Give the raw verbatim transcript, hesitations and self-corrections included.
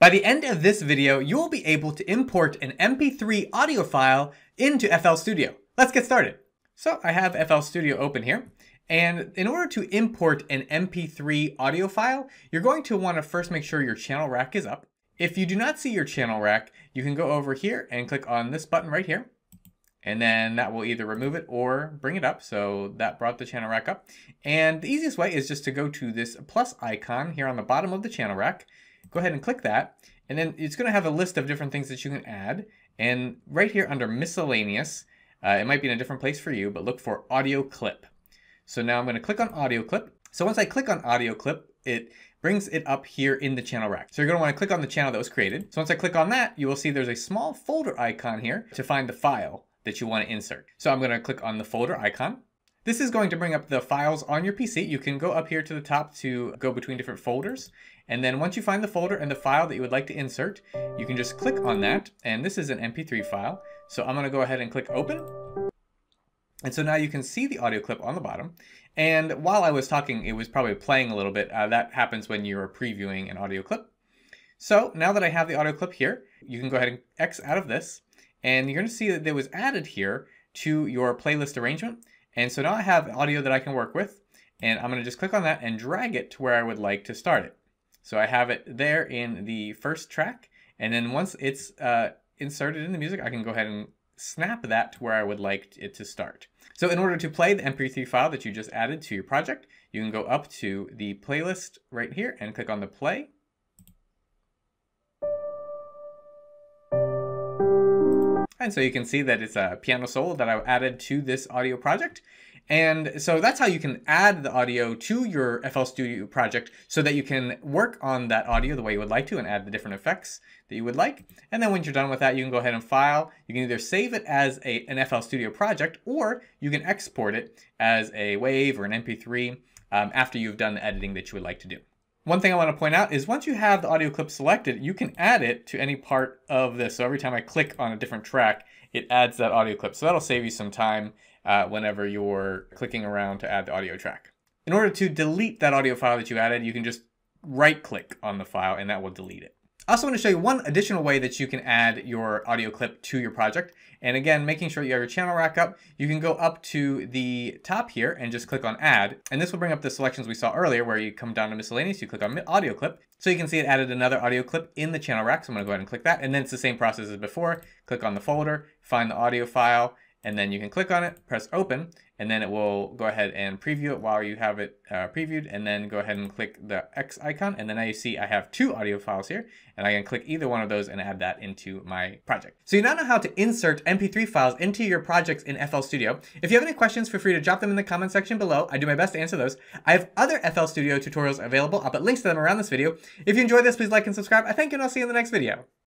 By the end of this video, you will be able to import an M P three audio file into F L Studio. Let's get started. So I have F L Studio open here. And in order to import an M P three audio file, you're going to want to first make sure your channel rack is up. If you do not see your channel rack, you can go over here and click on this button right here. And then that will either remove it or bring it up. So that brought the channel rack up. And the easiest way is just to go to this plus icon here on the bottom of the channel rack. Go ahead and click that. And then it's going to have a list of different things that you can add. And right here under miscellaneous, uh, it might be in a different place for you, but look for audio clip. So now I'm going to click on audio clip. So once I click on audio clip, it brings it up here in the channel rack. So you're going to want to click on the channel that was created. So once I click on that, you will see there's a small folder icon here to find the file that you want to insert. So I'm going to click on the folder icon. This is going to bring up the files on your P C. You can go up here to the top to go between different folders. And then once you find the folder and the file that you would like to insert, you can just click on that. And this is an M P three file. So I'm going to go ahead and click open. And so now you can see the audio clip on the bottom. And while I was talking, it was probably playing a little bit. Uh, that happens when you're previewing an audio clip. So now that I have the audio clip here, you can go ahead and X out of this. And you're going to see that it was added here to your playlist arrangement. And so now I have audio that I can work with. And I'm going to just click on that and drag it to where I would like to start it. So I have it there in the first track. And then once it's uh, inserted in the music, I can go ahead and snap that to where I would like it to start. So in order to play the M P three file that you just added to your project, you can go up to the playlist right here and click on the play. And so you can see that it's a piano solo that I added to this audio project. And so that's how you can add the audio to your F L Studio project so that you can work on that audio the way you would like to and add the different effects that you would like. And then when you're done with that, you can go ahead and file. You can either save it as a, an F L Studio project, or you can export it as a WAV or an M P three um, after you've done the editing that you would like to do. One thing I want to point out is once you have the audio clip selected, you can add it to any part of this. So every time I click on a different track, it adds that audio clip. So that'll save you some time uh, whenever you're clicking around to add the audio track. In order to delete that audio file that you added, you can just right click on the file and that will delete it. I also want to show you one additional way that you can add your audio clip to your project. And again, making sure you have your channel rack up, you can go up to the top here and just click on add. And this will bring up the selections we saw earlier where you come down to miscellaneous, you click on audio clip. So you can see it added another audio clip in the channel rack. So I'm going to go ahead and click that. And then it's the same process as before. Click on the folder, find the audio file, and then you can click on it, press open, and then it will go ahead and preview it while you have it uh, previewed, and then go ahead and click the X icon. And then now you see I have two audio files here, and I can click either one of those and add that into my project. So you now know how to insert M P three files into your projects in F L Studio. If you have any questions, feel free to drop them in the comment section below. I do my best to answer those. I have other F L Studio tutorials available. I'll put links to them around this video. If you enjoyed this, please like and subscribe. I thank you, and I'll see you in the next video.